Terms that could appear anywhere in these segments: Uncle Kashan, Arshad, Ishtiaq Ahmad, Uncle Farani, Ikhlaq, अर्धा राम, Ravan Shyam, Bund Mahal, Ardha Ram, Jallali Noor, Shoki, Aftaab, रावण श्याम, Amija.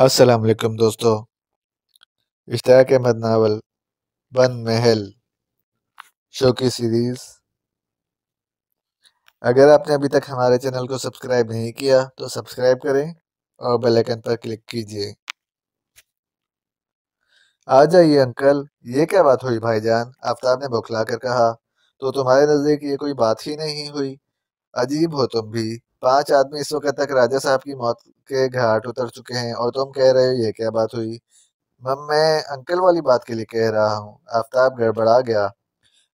अस्सलाम वालेकुम दोस्तों, इश्तियाक अहमद नावल बंद महल शौकी सीरीज़। अगर आपने अभी तक हमारे चैनल को सब्सक्राइब नहीं किया तो सब्सक्राइब करें और बेल आइकन पर क्लिक कीजिए। आ जाइए अंकल, ये क्या बात हुई भाईजान, आफ्ताब ने बौखला कर कहा। तो तुम्हारे नज़दीक ये कोई बात ही नहीं हुई, अजीब हो तुम भी। 5 आदमी इस वक्त तक राजा साहब की मौत के घाट उतर चुके हैं और तुम कह रहे हो ये क्या बात हुई। मैं अंकल वाली बात के लिए कह रहा हूँ, आफ्ताब गड़बड़ा गया।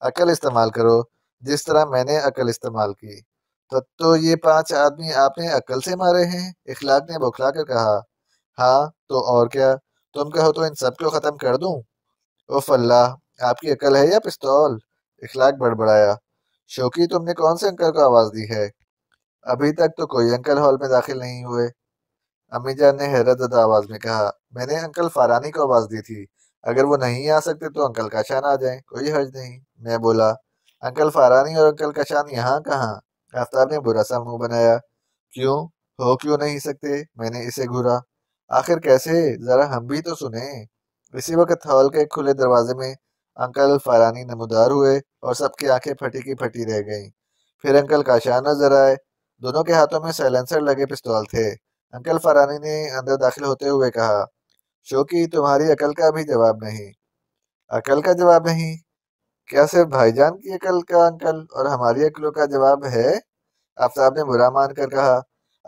अकल इस्तेमाल करो जिस तरह मैंने अकल इस्तेमाल की। तो ये 5 आदमी आपने अकल से मारे हैं, इखलाक ने बौखला कर कहा। हाँ तो और क्या, तुम कहो तो इन सबको ख़त्म कर दूँ। उफ अल्लाह, आपकी अकल है या पिस्तौल, इखलाक बड़बड़ाया। शौकी, तुमने कौन से अंकल को आवाज़ दी है, अभी तक तो कोई अंकल हॉल में दाखिल नहीं हुए, अमीजा ने हैरतज़दा आवाज़ में कहा। मैंने अंकल फारानी को आवाज़ दी थी, अगर वो नहीं आ सकते तो अंकल काशान आ जाएं, कोई हर्ज नहीं, मैं बोला। अंकल फारानी और अंकल काशान यहाँ कहाँ, आफ्ताब ने बुरा सा मुँह बनाया। क्यों, हो क्यों नहीं सकते, मैंने इसे घूरा। आखिर कैसे, ज़रा हम भी तो सुने। इसी वक्त हॉल के खुले दरवाजे में अंकल फारानी नमोदार हुए और सबकी आंखें फटी की फटी रह गईं। फिर अंकल काशान नजर आए, दोनों के हाथों में साइलेंसर लगे पिस्तौल थे। अंकल फारानी ने अंदर दाखिल होते हुए कहा, शौकी तुम्हारी अकल का भी जवाब नहीं। अकल का जवाब नहीं, क्या सिर्फ भाईजान की अकल का अंकल और हमारी अकलों का जवाब है, आफ्ताब ने बुरा मान कर कहा।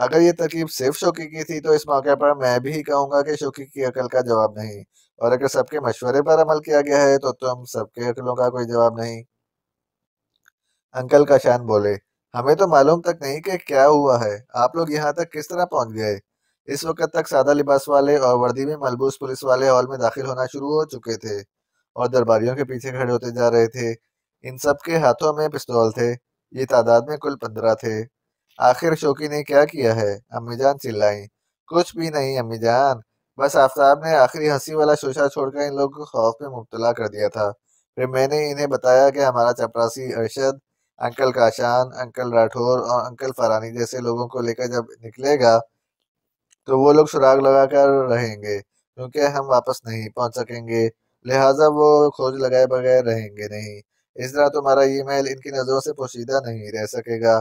अगर ये तरकीब सिर्फ शौकी की थी तो इस मौके पर मैं भी कहूँगा कि शौकी की अकल का जवाब नहीं, और अगर सबके मशवरे पर अमल किया गया है तो तुम सबके अकलों का कोई जवाब नहीं। अंकल काशान बोले, हमें तो मालूम तक नहीं कि क्या हुआ है, आप लोग यहाँ तक किस तरह पहुँच गए। इस वक्त तक सादा लिबास वाले और वर्दी में मलबूस पुलिस वाले हॉल में दाखिल होना शुरू हो चुके थे और दरबारियों के पीछे खड़े होते जा रहे थे। इन सब के हाथों में पिस्तौल थे, ये तादाद में कुल 15 थे। आखिर शौकी ने क्या किया है, अम्मीजान चिल्लाई। कुछ भी नहीं अम्मीजान, बस आफ्ताब ने आखिरी हंसी वाला शोशा छोड़कर इन लोगों को खौफ में मुब्तला कर दिया था। फिर मैंने इन्हें बताया कि हमारा चपरासी अरशद अंकल काशान, अंकल राठौर और अंकल फरानी जैसे लोगों को लेकर जब निकलेगा तो वो लोग सुराग लगा कर रहेंगे, क्योंकि हम वापस नहीं पहुंच सकेंगे, लिहाजा वो खोज लगाए बगैर रहेंगे नहीं। इस तरह तुम्हारा ये महल इनकी नज़रों से पोशीदा नहीं रह सकेगा।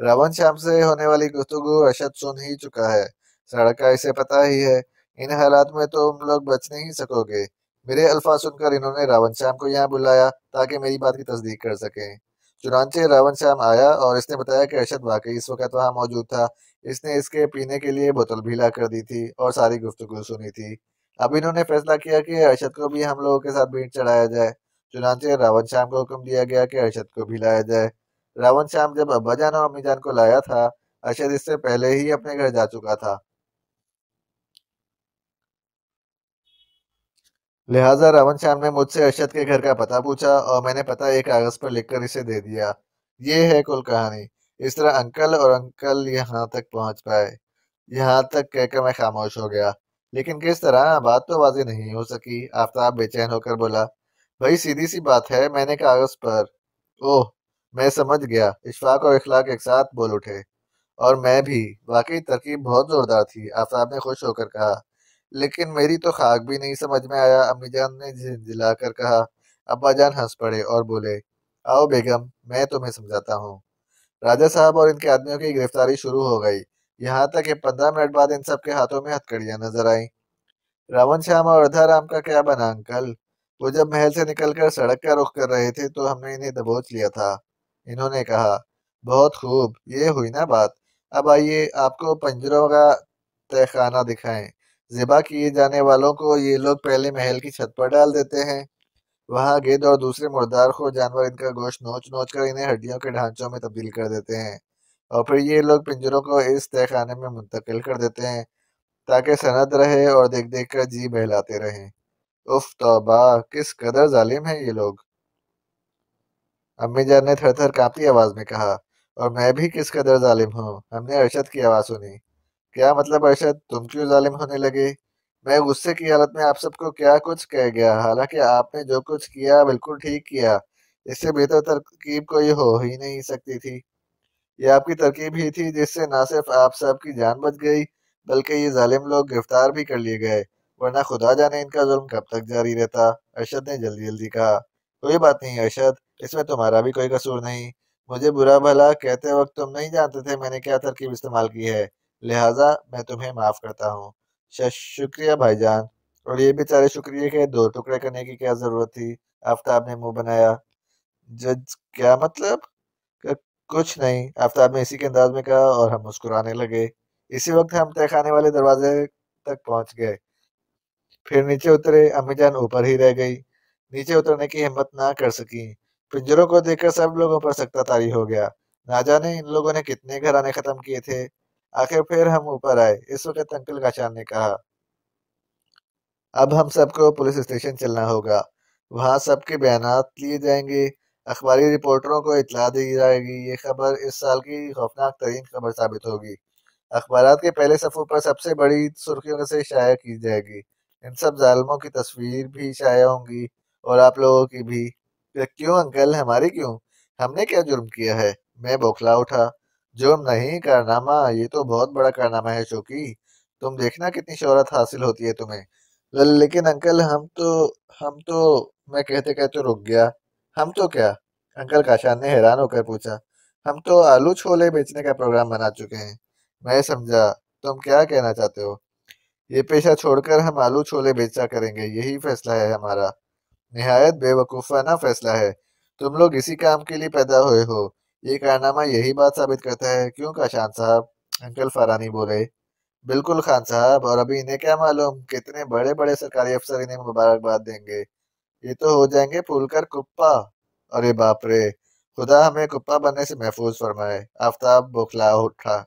रवन शाम से होने वाली गुफ्तगू अरशद सुन ही चुका है, सड़क का इसे पता ही है। इन हालात में तो तुम लोग बच नहीं सकोगे। मेरे अल्फाज सुनकर इन्होंने रावण श्याम को यहाँ बुलाया ताकि मेरी बात की तस्दीक कर सकें। चुनांचे रावण श्याम आया और इसने बताया कि अरशद वाकई इस वक्त वहाँ मौजूद था। इसने इसके पीने के लिए बोतल भी ला कर दी थी और सारी गुफ्तगू सुनी थी। अब इन्होंने फैसला किया कि अरशद को भी हम लोगों के साथ भेंट चढ़ाया जाए। चुनांचे रावण श्याम को हुक्म दिया गया कि अरशद को भी लाया जाए। रावण श्याम जब अब्बाजान और अम्मीजान को लाया था, अरशद इससे पहले ही अपने घर जा चुका था, लिहाजा रावण श्याम ने मुझसे अरशद के घर का पता पूछा और मैंने पता एक कागज़ पर लिखकर इसे दे दिया। ये है कुल कहानी। इस तरह अंकल यहाँ तक पहुँच पाए। यहाँ तक कहकर मैं खामोश हो गया, लेकिन किस तरह, बात तो वाजे नहीं हो सकी। आफ्ताब बेचैन होकर बोला, भाई सीधी सी बात है, मैंने कागज़ पर। ओह मैं समझ गया, इशफाक और इखलाक एक साथ बोल उठे। और मैं भी, वाकई तरकीब बहुत ज़ोरदार थी, आफ्ताब ने खुश होकर कहा। लेकिन मेरी तो खाक भी नहीं समझ में आया, अम्मीजान ने झिझिला कर कहा। अब्बाजान हंस पड़े और बोले, आओ बेगम मैं तुम्हें समझाता हूँ। राजा साहब और इनके आदमियों की गिरफ्तारी शुरू हो गई। यहाँ तक 15 मिनट बाद इन सबके हाथों में हथकड़ियाँ नजर आईं। रावण श्याम और अर्धा राम का क्या बना अंकल, वो जब महल से निकलकर सड़क का रुख कर रहे थे तो हमने इन्हें दबोच लिया था, इन्होंने कहा। बहुत खूब, ये हुई ना बात। अब आइए आपको पंजरों का तहखाना दिखाएं। ज़िबा किए जाने वालों को ये लोग पहले महल की छत पर डाल देते हैं, वहाँ गिद्ध और दूसरे मुर्दार खोर जानवर इनका गोश्त नोच नोच कर इन्हें हड्डियों के ढांचों में तब्दील कर देते हैं और फिर ये लोग पिंजरों को इस तहखाने में मुंतकिल कर देते हैं ताकि सनद रहे और देख देख कर जी बहलाते रहें। उफ तौबा, किस कदर जालिम है ये लोग, अम्मीजान ने थर थर कांपती आवाज़ में कहा। और मैं भी किस कदर जालिम हूँ, हमने अरशद की आवाज़ सुनी। क्या मतलब अरशद, तुम क्यों जालिम होने लगे, मैं गुस्से की हालत में आप सबको क्या कुछ कह गया। हालांकि आपने जो कुछ किया बिल्कुल ठीक किया, इससे बेहतर तरकीब कोई हो ही नहीं सकती थी। यह आपकी तरकीब ही थी जिससे ना सिर्फ आप सब की जान बच गई बल्कि ये जालिम लोग गिरफ्तार भी कर लिए गए, वरना खुदा जाने इनका जुल्म कब तक जारी रहता। अरशद ने जल्दी जल्दी कहा, कोई बात नहीं अरशद, इसमें तुम्हारा भी कोई कसूर नहीं। मुझे बुरा भला कहते वक्त तुम नहीं जानते थे मैंने क्या तरकीब इस्तेमाल की है, लिहाजा मैं तुम्हें माफ़ करता हूँ। शुक्रिया भाईजान। और ये बेचारे शुक्रिया के दो टुकड़े करने की क्या ज़रूरत थी, आफ्ताब ने मुंह बनाया। जज, क्या मतलब? कुछ नहीं, आफ्ताब ने इसी के अंदाज में कहा और हम मुस्कुराने लगे। इसी वक्त हम तहखाने वाले दरवाजे तक पहुँच गए, फिर नीचे उतरे। अम्मीजान ऊपर ही रह गई, नीचे उतरने की हिम्मत ना कर सकी। पिंजरों को देखकर सब लोगों पर सख्ता तारी हो गया। ना जाने इन लोगों ने कितने घराने खत्म किए थे। आखिर फिर हम ऊपर आए। इस वक्त अंकल काशान ने कहा, अब हम सबको पुलिस स्टेशन चलना होगा, वहां सबके बयानात लिए जाएंगे, अखबारी रिपोर्टरों को इतला दी जाएगी। ये खबर इस साल की खौफनाक तरीन खबर साबित होगी, अखबारात के पहले सफ़ों पर सबसे बड़ी सुर्खियों से शाया की जाएगी। इन सब जालिमों की तस्वीर भी शाया होंगी और आप लोगों की भी। क्यों अंकल, हमारी क्यों? हमने क्या जुर्म किया है? मैं बौखला उठा। जुर्म नहीं, कारनामा। ये तो बहुत बड़ा कारनामा है शौकी, तुम देखना कितनी शोहरत हासिल होती है तुम्हें। लेकिन अंकल हम तो मैं कहते कहते रुक गया। हम तो क्या? अंकल काशान ने हैरान होकर पूछा। हम तो आलू छोले बेचने का प्रोग्राम बना चुके हैं। मैं समझा, तुम क्या कहना चाहते हो? ये पेशा छोड़कर हम आलू छोले बेचा करेंगे, यही फैसला है हमारा। निहायत बेवकूफ़ाना फैसला है, तुम लोग इसी काम के लिए पैदा हुए हो। ये कारनामा यही बात साबित करता है। क्यों काशान साहब? अंकल फरानी बोले। बिल्कुल खान साहब, और अभी इन्हें क्या मालूम कितने बड़े बड़े सरकारी अफसर इन्हें मुबारकबाद देंगे। ये तो हो जाएंगे फूलकर कुप्पा। अरे बाप रे, खुदा हमें कुप्पा बनने से महफूज फरमाए। आफ्ताब बौखला उठा।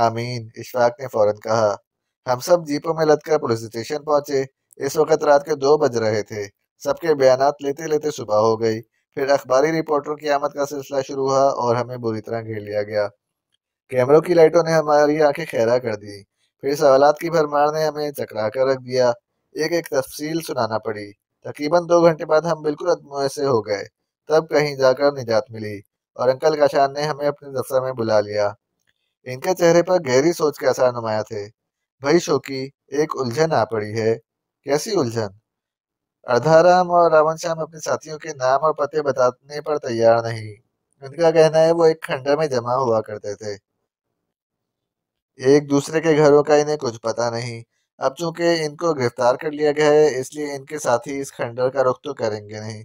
आमीन, इशफाक ने फौरन कहा। हम सब जीपों में लदकर पुलिस स्टेशन पहुंचे। इस वक्त रात के 2 बज रहे थे। सबके बयानात लेते लेते सुबह हो गई। फिर अखबारी रिपोर्टरों की आमद का सिलसिला शुरू हुआ और हमें बुरी तरह घेर लिया गया। कैमरों की लाइटों ने हमारी आंखें खैरा कर दी। फिर सवालात की भरमार ने हमें चकरा कर रख दिया। एक एक तफसील सुनाना पड़ी। तकरीबन 2 घंटे बाद हम बिल्कुल अदमोए से हो गए। तब कहीं जाकर निजात मिली और अंकल काशान ने हमें अपने दफ्तर में बुला लिया। इनके चेहरे पर गहरी सोच के आसार नुमाया थे। भाई शौकी, एक उलझन आ पड़ी है। कैसी उलझन? अर्धा राम और रावण श्याम अपने साथियों के नाम और पते बताने पर तैयार नहीं। उनका कहना है वो एक खंडर में जमा हुआ करते थे, एक दूसरे के घरों का इन्हें कुछ पता नहीं। अब चूंकि इनको गिरफ्तार कर लिया गया है, इसलिए इनके साथी इस खंडर का रुख तो करेंगे नहीं।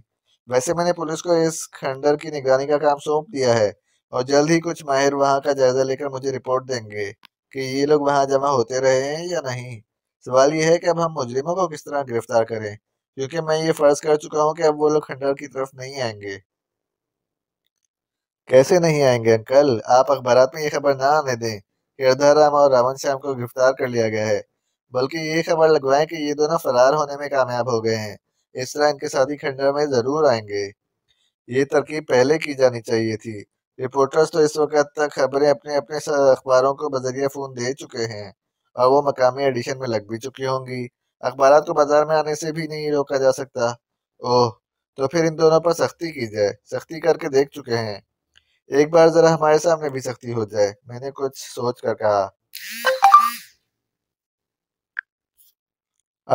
वैसे मैंने पुलिस को इस खंडर की निगरानी का काम सौंप दिया है और जल्द ही कुछ माहिर वहाँ का जायजा लेकर मुझे रिपोर्ट देंगे कि ये लोग वहाँ जमा होते रहे हैं या नहीं। सवाल यह है कि अब हम मुजरिमों को किस तरह गिरफ्तार करें, क्योंकि मैं ये फर्ज कर चुका हूँ कि अब वो लोग खंडर की तरफ नहीं आएंगे। कैसे नहीं आएंगे अंकल? आप अखबारात में ये खबर ना आने दें कि अर्धा राम और रावण श्याम को गिरफ्तार कर लिया गया है, बल्कि ये खबर लगवाएं कि ये दोनों फरार होने में कामयाब हो गए हैं। इस तरह इनके साथी खंडर में जरूर आएंगे। ये तरकीब पहले की जानी चाहिए थी। रिपोर्टर्स तो इस वक्त तक खबरें अपने अपने अखबारों को बजरिया फोन दे चुके हैं और वो मकामी एडिशन में लग भी चुकी होंगी। अखबारात को बाजार में आने से भी नहीं रोका जा सकता। ओह, तो फिर इन दोनों पर सख्ती की जाए। सख्ती करके देख चुके हैं, एक बार जरा हमारे सामने भी सख्ती हो जाए, मैंने कुछ सोच कर कहा।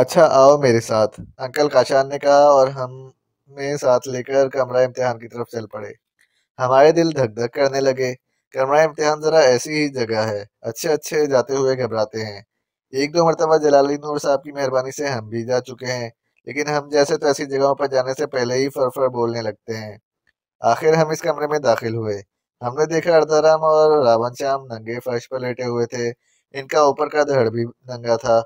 अच्छा आओ मेरे साथ, अंकल काशान ने कहा और हमें साथ लेकर कमरा इम्तिहान की तरफ चल पड़े। हमारे दिल धक धक करने लगे। कमरा इम्तिहान जरा ऐसी ही जगह है, अच्छे अच्छे जाते हुए घबराते हैं। 1-2 मरतबा जलाली नूर साहब की मेहरबानी से हम भी जा चुके हैं, लेकिन हम जैसे तो ऐसी जगहों पर जाने से पहले ही फरफर बोलने लगते हैं। आखिर हम इस कमरे में दाखिल हुए। हमने देखा अर्धा राम और रावण श्याम नंगे फर्श पर लेटे हुए थे। इनका ऊपर का धड़ भी नंगा था।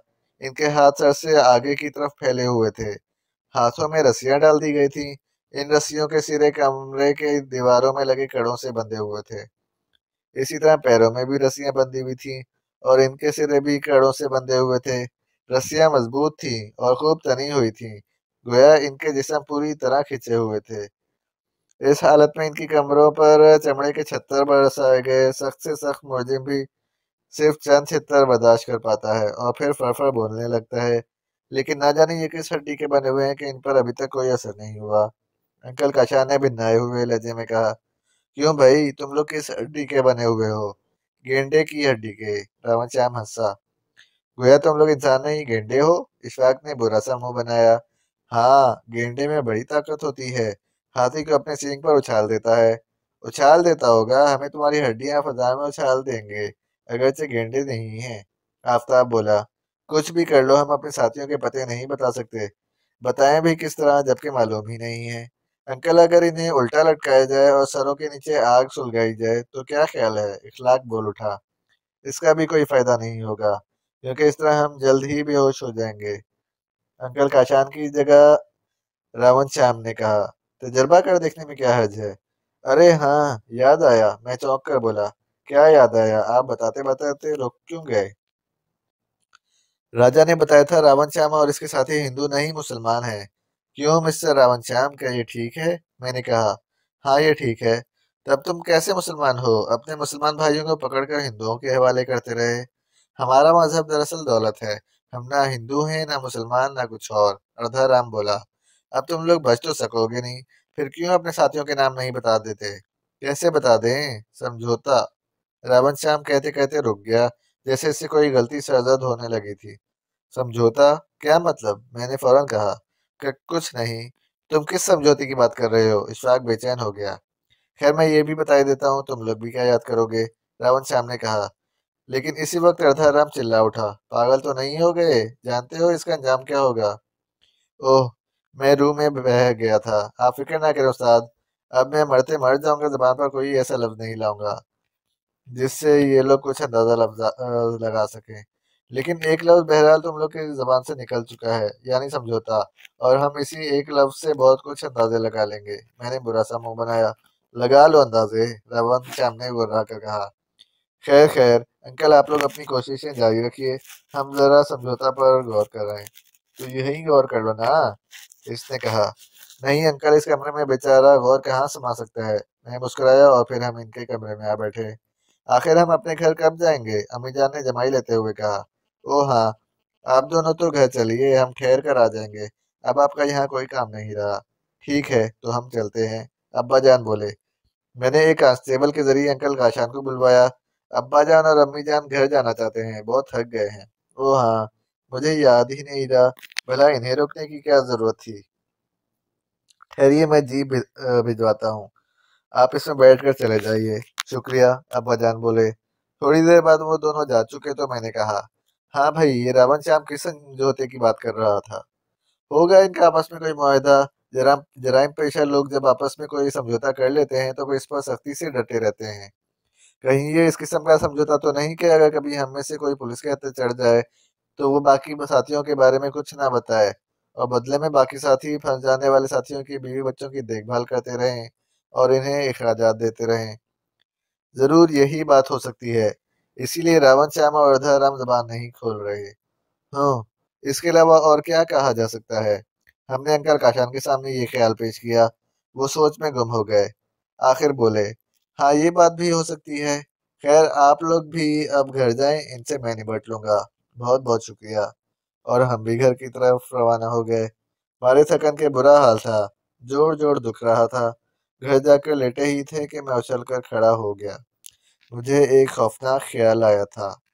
इनके हाथ सर से आगे की तरफ फैले हुए थे। हाथों में रस्सियाँ डाल दी गई थी। इन रस्सियों के सिरे कमरे के दीवारों में लगे कड़ों से बंधे हुए थे। इसी तरह पैरों में भी रस्सियाँ बंधी हुई थी और इनके सिरे भी कड़ों से बंधे हुए थे। रस्सियाँ मजबूत थीं और खूब तनी हुई थीं, गोया इनके जिस्म पूरी तरह खिंचे हुए थे। इस हालत में इनकी कमरों पर चमड़े के 76 बरसाए गए। सख्त से सख्त मुलजिम भी सिर्फ चंद 76 बर्दाश्त कर पाता है और फिर फड़फड़ बोलने लगता है। लेकिन ना जाने ये किस हड्डी के बने हुए हैं कि इन पर अभी तक कोई असर नहीं हुआ। अंकल काशान ने भिन्नाए हुए लहजे में कहा, क्यों भाई, तुम लोग किस हड्डी के बने हुए हो? गेंडे की हड्डी के। रावण श्याम हंसा। गोया तुम लोग इंसान नहीं गेंडे हो। इशफाक ने बुरा सा मुंह बनाया। हाँ, गेंडे में बड़ी ताकत होती है, हाथी को अपने सींग पर उछाल देता है। उछाल देता होगा, हमें तुम्हारी हड्डियां फजा में उछाल देंगे, अगरचे गेंडे नहीं हैं। आफ्ताब बोला, कुछ भी कर लो, हम अपने साथियों के पते नहीं बता सकते, बताएं भी किस तरह जबकि मालूम ही नहीं है। अंकल, अगर इन्हें उल्टा लटकाया जाए और सरों के नीचे आग सुलगाई जाए तो क्या ख्याल है? इखलाक बोल उठा। इसका भी कोई फायदा नहीं होगा, क्योंकि इस तरह हम जल्द ही बेहोश हो जाएंगे। अंकल काशान की जगह रावण श्याम ने कहा, तजर्बा कर देखने में क्या हर्ज है। अरे हाँ, याद आया, मैं चौंक कर बोला। क्या याद आया? आप बताते बताते रुक क्यों गए? राजा ने बताया था रावण श्याम और इसके साथी हिंदू नहीं मुसलमान हैं। क्यों मिस्टर रावण श्याम, क्या ये ठीक है? मैंने कहा, हाँ ये ठीक है। तब तुम कैसे मुसलमान हो? अपने मुसलमान भाइयों को पकड़कर हिंदुओं के हवाले करते रहे। हमारा मजहब दरअसल दौलत है, हम ना हिंदू हैं ना मुसलमान ना कुछ और। अर्धा राम बोला, अब तुम लोग बच तो सकोगे नहीं, फिर क्यों अपने साथियों के नाम नहीं बता देते? कैसे बता दें? समझौता। रावण श्याम कहते कहते रुक गया, जैसे इससे कोई गलती सरजद होने लगी थी। समझौता? क्या मतलब? मैंने फौरन कहा। कुछ नहीं। तुम किस समझौते की बात कर रहे हो? इशफाक बेचैन हो गया। खैर, मैं ये भी बता देता हूँ, तुम लोग भी क्या याद करोगे, रावण श्याम ने कहा। लेकिन इसी वक्त अर्धाराम चिल्ला उठा, पागल तो नहीं हो गए? जानते हो इसका अंजाम क्या होगा? ओह, मैं रूह में बह गया था। आप फिक्र ना करें उस्ताद, अब मैं मरते मर जाऊंगा जबान पर कोई ऐसा लफ्ज नहीं लाऊंगा जिससे ये लोग कुछ अंदाजा लगा सकें। लेकिन एक लफ्ज़ बहरहाल तुम लोग की ज़बान से निकल चुका है, यानी समझौता, और हम इसी एक लफ्ज़ से बहुत कुछ अंदाजे लगा लेंगे। मैंने बुरा सा मुंह बनाया। लगा लो अंदाजे, रावण श्याम ने गुर्रा कर कहा। खैर खैर अंकल, आप लोग अपनी कोशिशें जारी रखिए, हम ज़रा समझौता पर गौर कर रहे हैं। तो यही गौर कर लो ना, इसने कहा। नहीं अंकल, इस कमरे में बेचारा गौर कहाँ समा सकता है, मैं मुस्कराया, और फिर हम इनके कमरे में आ बैठे। आखिर हम अपने घर कब जाएंगे? अमीजा ने जमाई लेते हुए कहा। ओ हाँ, आप दोनों तो घर चलिए, हम ठहर कर आ जाएंगे, अब आपका यहाँ कोई काम नहीं रहा। ठीक है, तो हम चलते हैं, अब्बा जान बोले। मैंने एक कांस्टेबल के जरिए अंकल काशान को बुलवाया। अब्बा जान और अम्मी जान घर जाना चाहते हैं, बहुत थक गए हैं। ओ हाँ, मुझे याद ही नहीं रहा, भला इन्हें रोकने की क्या जरूरत थी। ठहरिए, मैं जीप भिजवाता हूँ, आप इसमें बैठ कर चले जाइए। शुक्रिया, अब्बा जान बोले। थोड़ी देर बाद वो दोनों जा चुके तो मैंने कहा, हाँ भाई, ये रावण श्याम किस समझौते की बात कर रहा था? होगा इनका आपस में कोई मुआहदा। जराइम पेशा लोग जब आपस में कोई समझौता कर लेते हैं तो इस पर सख्ती से डटे रहते हैं। कहीं ये इस किस्म का समझौता तो नहीं कि अगर कभी हम में से कोई पुलिस के हाथ चढ़ जाए तो वो बाकी साथियों के बारे में कुछ ना बताए, और बदले में बाकी साथी फंस जाने वाले साथियों की बीवी बच्चों की देखभाल करते रहें और इन्हें अखराजात देते रहें। जरूर यही बात हो सकती है, इसीलिए रावण श्याम और अर्धा राम जबान नहीं खोल रहे। हाँ, इसके अलावा और क्या कहा जा सकता है? हमने अंकल काशान के सामने ये ख्याल पेश किया, वो सोच में गुम हो गए। आखिर बोले, हाँ ये बात भी हो सकती है। खैर, आप लोग भी अब घर जाएं, इनसे मैं निपट लूंगा। बहुत बहुत शुक्रिया। और हम भी घर की तरफ रवाना हो गए। हमारे थकन के बुरा हाल था, जोर जोर दुख रहा था। घर जाकर लेटे ही थे कि मैं उछल कर खड़ा हो गया। मुझे एक खौफनाक ख्याल आया था।